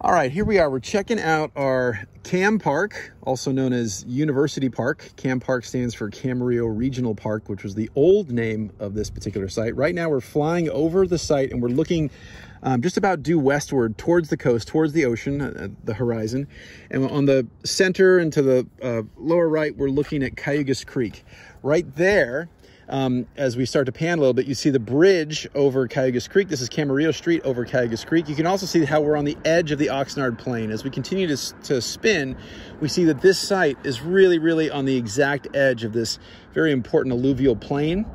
All right, here we are. We're checking out our Cam Park, also known as University Park. Cam Park stands for Camarillo Regional Park, which was the old name of this particular site. Right now we're flying over the site and we're looking just about due westward towards the coast, towards the ocean, the horizon. And on the center and to the lower right, we're looking at Cayugas Creek. Right there, as we start to pan a little bit, you see the bridge over Cayugas Creek. This is Camarillo Street over Cayugas Creek. You can also see how we're on the edge of the Oxnard Plain. As we continue to spin, we see that this site is really, really on the exact edge of this very important alluvial plain.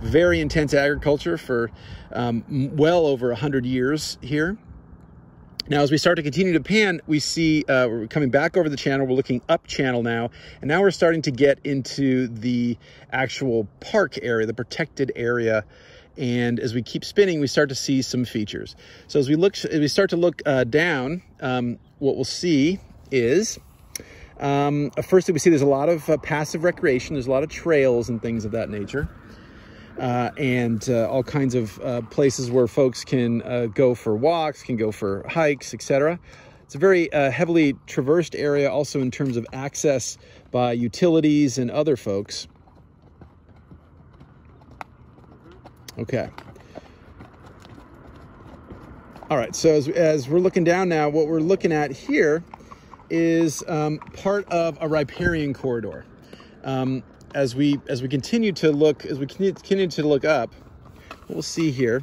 Very intense agriculture for well over 100 years here. Now, as we start to continue to pan, we see we're coming back over the channel. We're looking up channel now, and now we're starting to get into the actual park area, the protected area. And as we keep spinning, we start to see some features. So as we start to look down, what we'll see is firstly, we see there's a lot of passive recreation. There's a lot of trails and things of that nature. And all kinds of places where folks can go for walks, can go for hikes, etc. It's a very heavily traversed area also in terms of access by utilities and other folks. Okay. All right, so as we're looking down now, what we're looking at here is part of a riparian corridor. As we continue to look, up, what we'll see here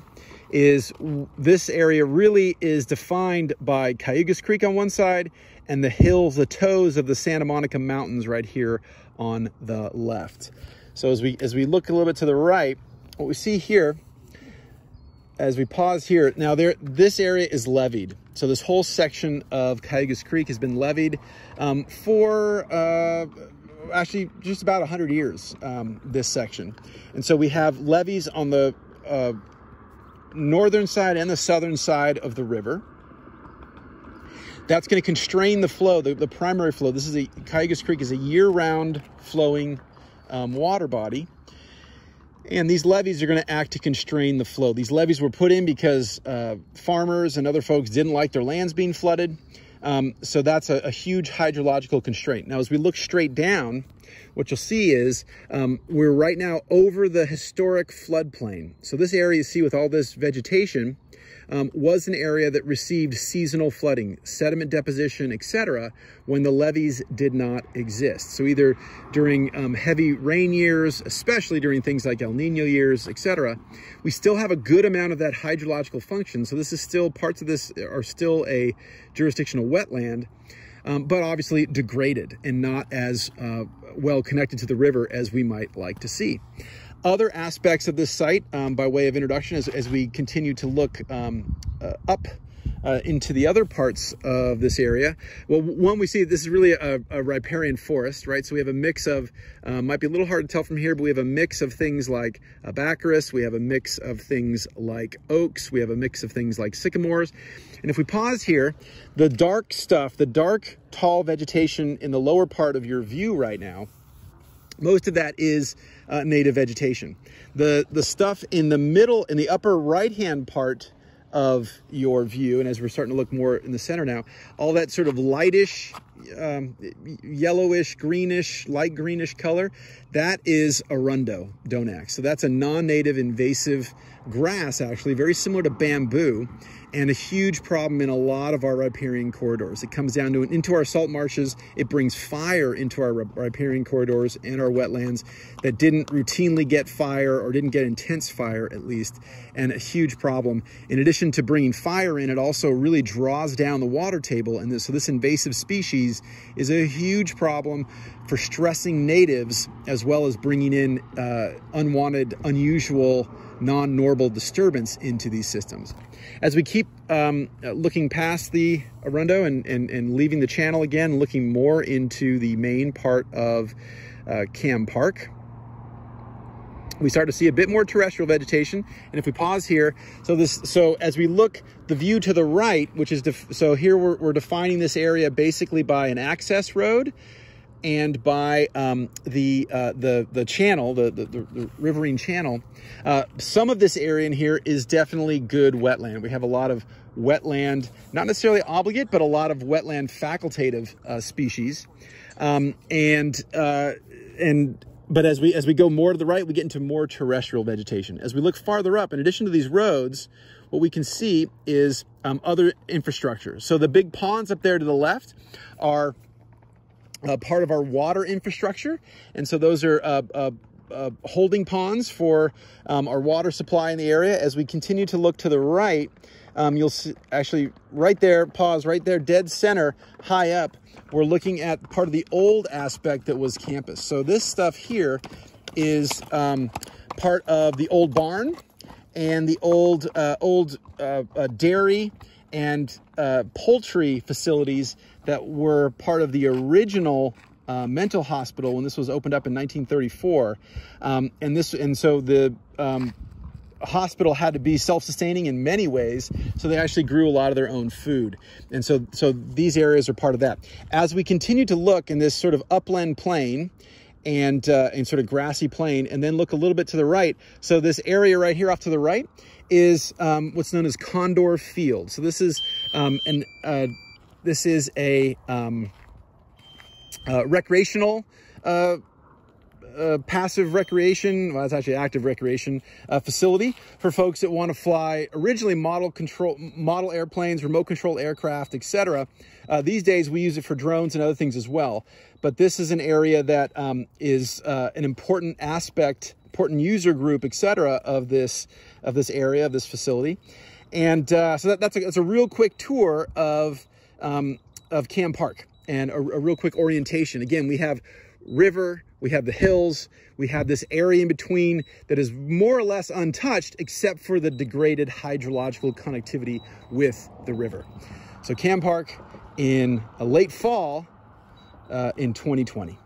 is this area really is defined by Cayugas Creek on one side and the hills, the toes of the Santa Monica Mountains right here on the left. So as we look a little bit to the right, what we see here, as we pause here, now this area is levied. So this whole section of Cayugas Creek has been levied for... actually just about 100 years, this section. And so we have levees on the northern side and the southern side of the river. That's going to constrain the flow, the primary flow. This is Cayugas Creek is a year-round flowing water body. And these levees are going to act to constrain the flow. These levees were put in because farmers and other folks didn't like their lands being flooded. So that's a huge hydrological constraint. Now, as we look straight down, what you'll see is we're right now over the historic floodplain. So this area you see with all this vegetation was an area that received seasonal flooding, sediment deposition, etc., when the levees did not exist. So either during heavy rain years, especially during things like El Niño years, etc., we still have a good amount of that hydrological function. So this is still, parts of this are still a jurisdictional wetland, but obviously degraded and not as well connected to the river as we might like to see. Other aspects of this site, by way of introduction, as we continue to look up into the other parts of this area. Well, one, we see this is really a riparian forest, right? So we have a mix of, might be a little hard to tell from here, but we have a mix of things like baccharis, we have a mix of things like oaks, we have a mix of things like sycamores. And if we pause here, the dark stuff, the dark tall vegetation in the lower part of your view right now, most of that is native vegetation. The stuff in the middle, in the upper right-hand part of your view, and as we're starting to look more in the center now, all that sort of lightish, yellowish, greenish, light greenish color, that is Arundo donax. So that's a non-native invasive grass, actually, very similar to bamboo, and a huge problem in a lot of our riparian corridors. It comes down to into our salt marshes. It brings fire into our riparian corridors and our wetlands that didn't routinely get fire or didn't get intense fire, at least, and a huge problem. In addition to bringing fire in, it also really draws down the water table, and so this invasive species is a huge problem for stressing natives as well as bringing in unwanted, unusual, non-normal disturbance into these systems. As we keep looking past the Arundo and leaving the channel again, looking more into the main part of Cam Park, we start to see a bit more terrestrial vegetation. And if we pause here, so as we look, the view to the right, which is, so here we're defining this area basically by an access road and by the channel, the riverine channel. Some of this area in here is definitely good wetland. We have a lot of wetland, not necessarily obligate, but a lot of wetland facultative species. But as we go more to the right, we get into more terrestrial vegetation. As we look farther up, in addition to these roads, what we can see is other infrastructure. So the big ponds up there to the left are part of our water infrastructure. And so those are holding ponds for our water supply in the area. As we continue to look to the right, you'll see, actually right there, pause right there, dead center, high up, we're looking at part of the old aspect that was campus. So this stuff here is part of the old barn and the old dairy and poultry facilities that were part of the original mental hospital when this was opened up in 1934. And so the hospital had to be self-sustaining in many ways, so they actually grew a lot of their own food. And so these areas are part of that. As we continue to look in this sort of upland plain and sort of grassy plain, and then look a little bit to the right, so this area right here off to the right is what's known as Condor Field. So this is a recreational passive recreation, well, it's actually active recreation facility for folks that want to fly originally model airplanes, remote control aircraft, etc. These days we use it for drones and other things as well. But this is an area that is an important aspect, important user group, etc. of this area, of this facility. And so that's a real quick tour of Cam Park and a real quick orientation. Again, we have river, we have the hills, we have this area in between that is more or less untouched except for the degraded hydrological connectivity with the river. So Cam Park in a late fall in 2020.